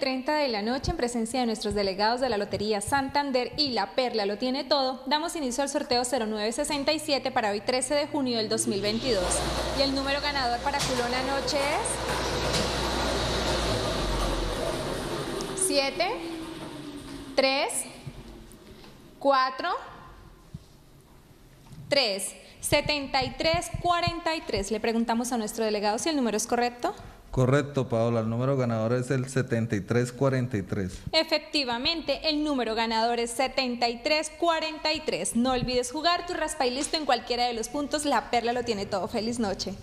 7:30 de la noche, en presencia de nuestros delegados de la Lotería Santander y La Perla Lo Tiene Todo, damos inicio al sorteo 0967 para hoy 13 de junio del 2022. Y el número ganador para Culona Noche es 7, 3, 4, 3, 7343. Le preguntamos a nuestro delegado si el número es correcto. Correcto, Paola, el número ganador es el 7343. Efectivamente, el número ganador es 7343. No olvides jugar tu raspa y listo en cualquiera de los puntos. La Perla Lo Tiene Todo. Feliz noche.